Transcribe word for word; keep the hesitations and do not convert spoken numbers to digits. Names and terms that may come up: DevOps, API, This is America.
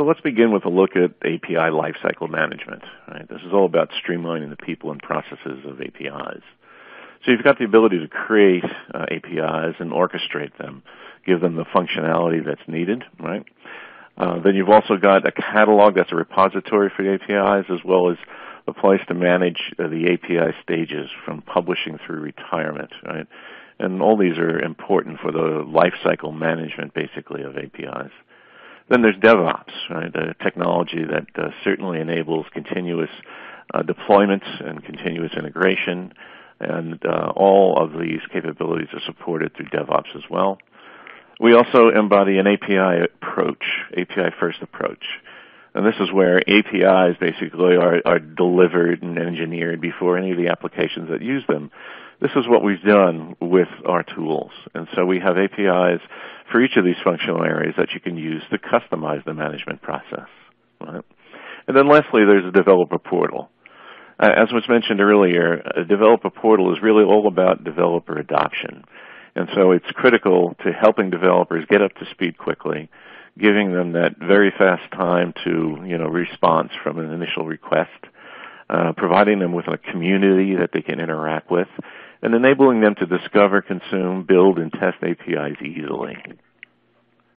So let's begin with a look at A P I lifecycle management. Right? This is all about streamlining the people and processes of A P Is. So you've got the ability to create uh, A P Is and orchestrate them, give them the functionality that's needed, right? Uh, then you've also got a catalog that's a repository for the A P Is, as well as a place to manage uh, the A P I stages from publishing through retirement, right? And all these are important for the lifecycle management, basically, of A P Is. Then there's DevOps, right? The technology that uh, certainly enables continuous uh, deployments and continuous integration. And uh, all of these capabilities are supported through DevOps as well. We also embody an A P I approach, A P I-first approach. And this is where A P Is basically are, are delivered and engineered before any of the applications that use them. This is what we've done with our tools. And so we have A P Is for each of these functional areas that you can use to customize the management process. Right? And then lastly, there's a developer portal. As was mentioned earlier, a developer portal is really all about developer adoption. And so it's critical to helping developers get up to speed quickly, giving them that very fast time to, you know, response from an initial request, uh, providing them with a community that they can interact with, and enabling them to discover, consume, build, and test A P Is easily.